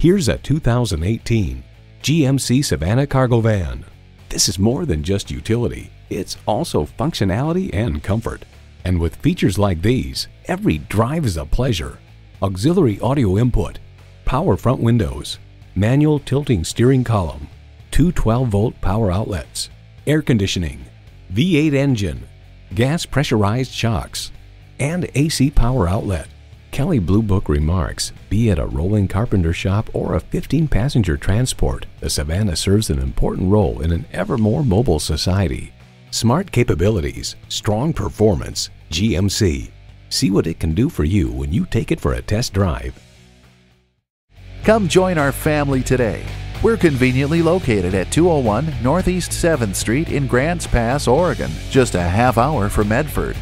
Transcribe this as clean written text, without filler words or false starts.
Here's a 2018 GMC Savana cargo van. This is more than just utility. It's also functionality and comfort. And with features like these, every drive is a pleasure. Auxiliary audio input, power front windows, manual tilting steering column, two 12-volt power outlets, air conditioning, V8 engine, gas pressurized shocks, and AC power outlet. Kelley Blue Book remarks, be it a rolling carpenter shop or a 15-passenger transport, the Savana serves an important role in an ever more mobile society. Smart capabilities, strong performance, GMC. See what it can do for you when you take it for a test drive. Come join our family today. We're conveniently located at 201 Northeast 7th Street in Grants Pass, Oregon, just a half hour from Medford.